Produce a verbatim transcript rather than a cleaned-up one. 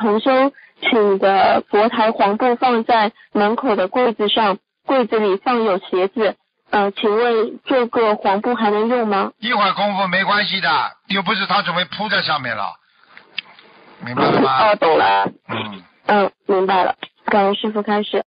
同修请的佛台黄布放在门口的柜子上，柜子里放有鞋子，呃，请问这个黄布还能用吗？一会儿功夫没关系的，又不是他准备铺在上面了，明白了吗？哦，懂了。嗯嗯，明白了。感恩师父开始。